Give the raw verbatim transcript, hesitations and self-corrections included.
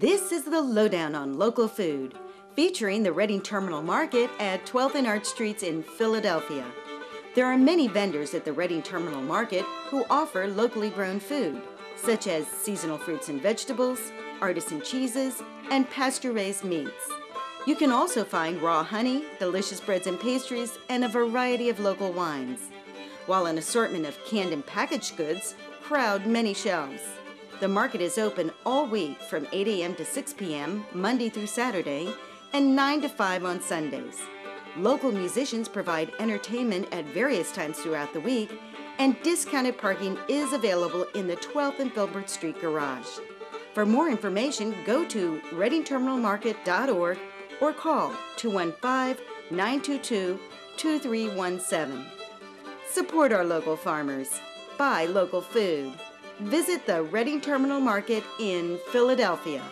This is the Lowdown on Local Food, featuring the Reading Terminal Market at twelfth and Arch Streets in Philadelphia. There are many vendors at the Reading Terminal Market who offer locally grown food, such as seasonal fruits and vegetables, artisan cheeses, and pasture-raised meats. You can also find raw honey, delicious breads and pastries, and a variety of local wines, while an assortment of canned and packaged goods crowd many shelves. The market is open all week from eight A M to six P M Monday through Saturday and nine to five on Sundays. Local musicians provide entertainment at various times throughout the week, and discounted parking is available in the twelfth and Filbert Street garage. For more information, go to reading terminal market dot org or call two one five, nine two two, two three one seven. Support our local farmers. Buy local food. Visit the Reading Terminal Market in Philadelphia.